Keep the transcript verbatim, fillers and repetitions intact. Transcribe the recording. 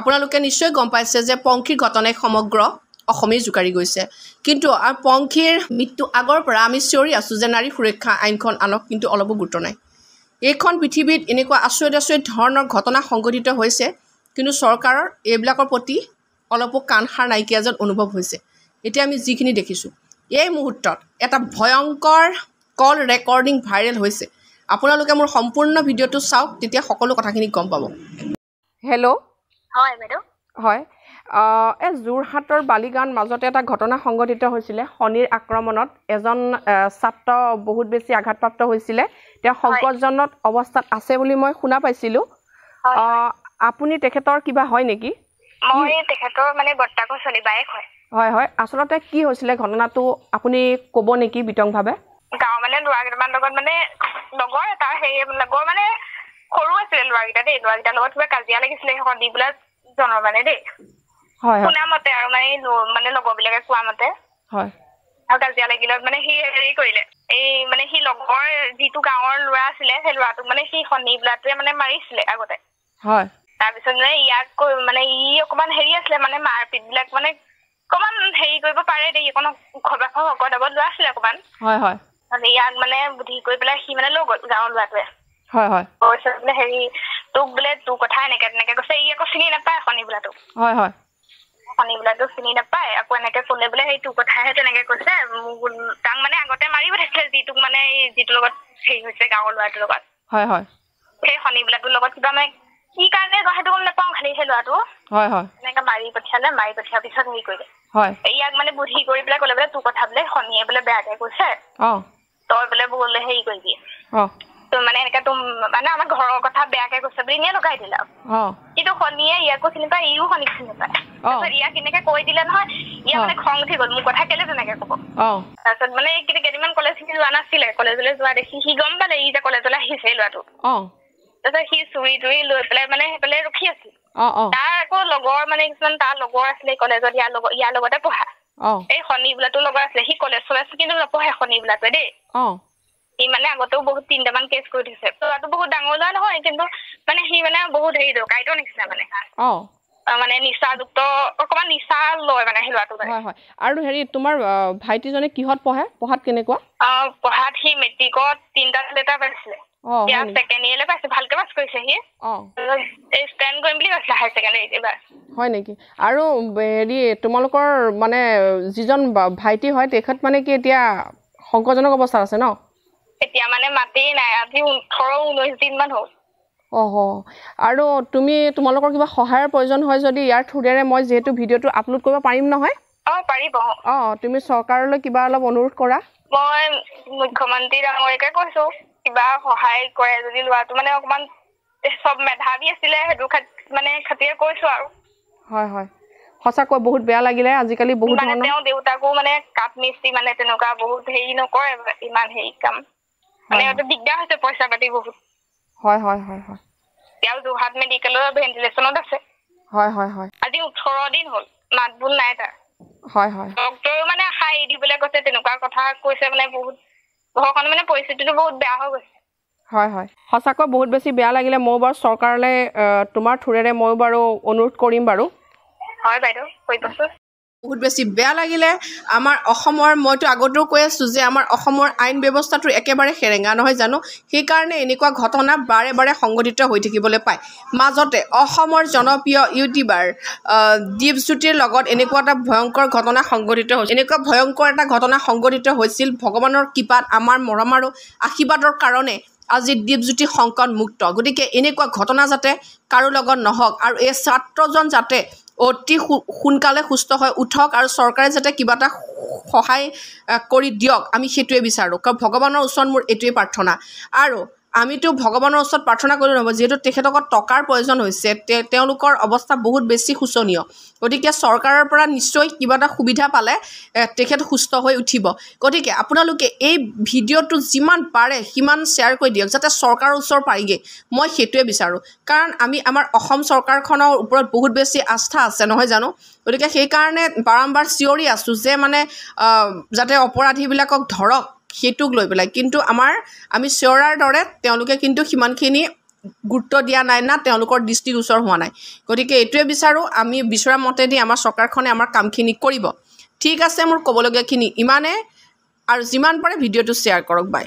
আপোনালোকে নিশ্চয় গম পাইছে যে পংখীৰ ঘটনাই সমগ্ৰ অসমেই জোকাৰি গৈছে। কিন্তু পংখীৰ মৃত্যু আগৰ পৰা আমি চিঞৰি আছোঁ যে নাৰী সুৰক্ষা আইনখন আনক, কিন্তু অলপো গুৰুত্ব নাই। এইখন পৃথিৱীত এনেকুৱা আচৰিত আচৰিত ধৰণৰ ঘটনা সংঘটিত হৈছে, কিন্তু চৰকাৰৰ এইবিলাকৰ প্ৰতি অলপো কাণসাৰ নাইকিয়া যেন অনুভৱ হৈছে। এতিয়া আমি যিখিনি দেখিছোঁ এই মুহূৰ্তত এটা ভয়ংকৰ কল ৰেকৰ্ডিং ভাইৰেল হৈছে। আপোনালোকে মোৰ সম্পূৰ্ণ ভিডিঅ'টো চাওক, তেতিয়া সকলো কথাখিনি গম পাব। হেল্ল' হয় বাইদেউ, হয়। এই যোৰহাটৰ বালিগাঁৱৰ মাজতে এটা ঘটনা সংঘটিত হৈছিলে। শনিৰ আক্ৰমণত এজন ছাত্ৰ বহুত বেছি আঘাতপ্ৰাপ্ত হৈছিলে, তেওঁ সংকটজনক অৱস্থাত আছে বুলি মই শুনা পাইছিলোঁ। আপুনি তেখেতৰ কিবা হয় নেকি? তেখেতৰ মানে বৰ্তাকৰ ছোৱালী বায়েক হয়। হয় হয়, আচলতে কি হৈছিলে ঘটনাটো আপুনি ক'ব নেকি বিতংভাৱে? গাঁৱৰ মানে ল'ৰা কেইটামান লগত মানে লগৰ এটা সেই লগৰ মানে সৰু আছিলে ল'ৰাকেইটা দেই, ল'ৰাকেইটাৰ লগত কিবা কাজিয়া লাগিছিলে সেইখন দি পেলাই জনৰ মানে দেই, শুনা মতে আৰু মানে মানে লগৰ বিলাকে কোৱা মতে আৰু কাজিয়া লাগিলে মানে সি হেৰি কৰিলে, এই মানে সি লগৰ যিটো গাঁৱৰ ল'ৰা আছিলে সেই ল'ৰাটোক মানে সি শনি বিলাটোৱে মানে মাৰিছিলে আগতে। তাৰপিছত মানে ইয়াক মানে ই অকমান হেৰি আছিলে মানে মাৰপিট বিলাক মানে অকমান হেৰি কৰিব পাৰে দেই, অকণ খবাস শকত আগত ল'ৰা আছিলে অকমান। ইয়াক মানে বুদ্ধি কৰি পেলাই সি মানে লৈ গ'ল গাঁৱৰ ল'ৰাটোৱে। হয় হয়, কৈছে বোলে হেৰি তোক বোলে তোৰ কথা এনেকে তেনেকে কৈছে। ই আকৌ চিনি নাপায় শনি বোলাটোক। হয় হয়, শনি বোলাটোক চিনি নাপায়। আকৌ এনেকে ক'লে বোলে সেই তোৰ কথাহে তেনেকে কৈছে, তাক মানে আগতে মাৰি পঠাইছিলে যিটোক মানে যিটোৰ লগত হেৰি হৈছে গাঁৱৰ ল'ৰাটোৰ লগত। হয় হয়, সেই শনি বোলাটোৰ লগত কিবা মানে কি কাৰণে সেইটো গম নাপাওঁ, খালি সেই ল'ৰাটো হয় হয় এনেকে মাৰি পঠিয়ালে। মাৰি পঠিওৱাৰ পিছত হেৰি কৰিলে, হয় ইয়াক মানে বুদ্ধি কৰি পেলাই ক'লে বোলে তোৰ কথা বোলে শনিয়ে বোলে বেয়াকে কৈছে, অ তই বোলে বোলে হেৰি কৰিবি, অ মানে এনেকে তোৰ মানে আমাৰ ঘৰৰ কথা বেয়াকে কৈছে বুলি নিয়ে লগাই দিলে। কিন্তু শনিয়ে ইয়াকো চিনি পায়, ইও শনিক চিনি পায়। তাৰপিছত ইয়াক এনেকে কৈ দিলে নহয়, ইয়াৰ মানে খং উঠি গ'ল, মোৰ কথা কেলে তেনেকে ক'ব। তাৰপিছত মানে কেইদিনমান কলেজ যোৱা নাছিলে, কলেজলৈ যোৱা দেখি সি গম পালে ই যে কলেজলৈ আহিছে ল'ৰাটো। তাৰপিছত সি চুৰি তুৰি লৈ পেলাই মানে সেইফালে ৰখি আছিল। তাৰ আকৌ লগৰ মানে কিছুমান তাৰ লগৰ আছিলে কলেজত, ইয়াৰ লগত ইয়াৰ লগতে পঢ়া এই শনি বোলাটো লগৰ আছিলে। সি কলেজ চলেজ কিন্তু নপঢ়ে শনি বোলাটোৱে দেই। সি মানে আগতেও বহুত তিনিটামান কেছ কৰি থৈছে। ল'ৰাটো বহুত ডাঙৰ ল'ৰা নহয়, কিন্তু মানে সি মানে বহুত হেৰি ডকাইতৰ নিচিনা মানে মানে নিচাযুক্ত অকমান নিচা লয় মানে সেই ল'ৰাটো। হয় হয়, আৰু হেৰি তোমাৰ ভাইটিজনে কিহত পঢ়ে, পঢ়াত কেনেকুৱা? অ পঢ়াত সি মেট্ৰিকত তিনিটা লেটাৰ পাইছিলে, এতিয়া ছেকেণ্ড ইয়েৰলৈ পাইছে, ভালকে পাছ কৰিছে সি। অ ষ্টেণ্ড কৰিম বুলি কৈছিলে হাই ছেকেণ্ডেৰী এইবাৰ। হয় নেকি? আৰু হেৰি তোমালোকৰ মানে যিজন ভাইটি হয় তেখেত মানে কি এতিয়া সংকটজনক অৱস্থাত আছে ন? এতিয়া মানে মাতেই নাই, আজি ওঠৰ ঊনৈশ দিন মান হ'ল। অহ, আৰু তুমি তোমালোকৰ কিবা সহায়ৰ প্ৰয়োজন হয় যদি ইয়াৰ থ্ৰুৰে মই যিহেতু ভিডিঅ'টো আপলোড কৰিব পাৰিম নহয়? অ পাৰিব। অ তুমি চৰকাৰলৈ কিবা অলপ অনুৰোধ কৰা। মই মুখ্যমন্ত্ৰী ডাঙৰীয়াকে কৈছো কিবা সহায় কৰে যদি, ল'ৰাটো মানে অকমান চব মেধাৱী আছিলে সেইটো মানে খাতিৰে কৈছো আৰু। হয় হয়, সঁচাকৈ বহুত বেয়া লাগিলে। আজিকালি বহুত ধৰণৰ তেওঁ দেউতাকো মানে কাপ মিস্ত্ৰী মানে তেনেকুৱা বহুত হেৰি নকৰে, ইমান হেৰি কাম মানে দিগদাৰ হৈছে, পইচা পাতি বহুত। হয় হয় হয় হয়, তেওঁ যোৰহাট মেডিকেলৰ ভেণ্টিলেশ্যনত আছে। হয় হয় হয়, আজি ওঠৰ দিন হ'ল মাত বোল নাই তাৰ। হয় হয়, ডক্টৰেও মানে আশা এৰি দিবলৈ কৈছে, তেনেকুৱা কথা কৈছে। মানে বহুত ঘৰখন মানে পৰিস্থিতিটো বহুত বেয়া হৈ গৈছে। হয় হয়, সঁচাকৈ বহুত বেছি বেয়া লাগিলে। ময়ো বাৰু চৰকাৰলৈ তোমাৰ থ্ৰুৰে ময়ো বাৰু অনুৰোধ কৰিম বাৰু। হয় বাইদেউ, কৰিবচোন। বহুত বেছি বেয়া লাগিলে। আমাৰ অসমৰ মইতো আগতেও কৈ আছোঁ যে আমাৰ অসমৰ আইন ব্যৱস্থাটো একেবাৰে সেৰেঙা নহয় জানো, সেইকাৰণে এনেকুৱা ঘটনা বাৰে বাৰে সংঘটিত হৈ থাকিবলৈ পায়। মাজতে অসমৰ জনপ্ৰিয় ইউটিউবাৰ দীপজ্যোতিৰ লগত এনেকুৱা এটা ভয়ংকৰ ঘটনা সংঘটিত হৈছিল। এনেকুৱা ভয়ংকৰ এটা ঘটনা সংঘটিত হৈছিল, ভগৱানৰ কৃপাত আমাৰ মৰম আৰু আশীৰ্বাদৰ কাৰণে আজি দীপজ্যোতি সংকট মুক্ত। গতিকে এনেকুৱা ঘটনা যাতে কাৰো লগত নহওক, আৰু এই ছাত্ৰজন যাতে অতি সোনকালে সুস্থ হৈ উঠক, আৰু চৰকাৰে যাতে কিবা এটা সহায় কৰি দিয়ক, আমি সেইটোৱে বিচাৰোঁ। কাৰণ ভগৱানৰ ওচৰত মোৰ এইটোৱে প্ৰাৰ্থনা। আৰু আমিতো ভগৱানৰ ওচৰত প্ৰাৰ্থনা কৰিব নহ'ব, যিহেতু তেখেতসকল টকাৰ প্ৰয়োজন হৈছে, তেওঁলোকৰ অৱস্থা বহুত বেছি শোচনীয়। গতিকে চৰকাৰৰ পৰা নিশ্চয় কিবা এটা সুবিধা পালে তেখেত সুস্থ হৈ উঠিব। গতিকে আপোনালোকে এই ভিডিঅ'টো যিমান পাৰে সিমান শ্বেয়াৰ কৰি দিয়ক, যাতে চৰকাৰৰ ওচৰ পায়গৈ, মই সেইটোৱে বিচাৰোঁ। কাৰণ আমি আমাৰ অসম চৰকাৰখনৰ ওপৰত বহুত বেছি আস্থা আছে নহয় জানো। গতিকে সেইকাৰণে বাৰম্বাৰ চিঞৰি আছোঁ যে মানে যাতে অপৰাধীবিলাকক ধৰক সেইটোক লৈ পেলাই, কিন্তু আমাৰ আমি চিঞৰাৰ দৰে তেওঁলোকে কিন্তু সিমানখিনি গুৰুত্ব দিয়া নাই না, তেওঁলোকৰ দৃষ্টিগোচৰ হোৱা নাই। গতিকে এইটোৱে বিচাৰোঁ আমি বিচৰা মতেদি আমাৰ চৰকাৰখনে আমাৰ কামখিনি কৰিব। ঠিক আছে, মোৰ ক'বলগীয়াখিনি ইমানে, আৰু যিমান পাৰে ভিডিঅ'টো শ্বেয়াৰ কৰক। বাই।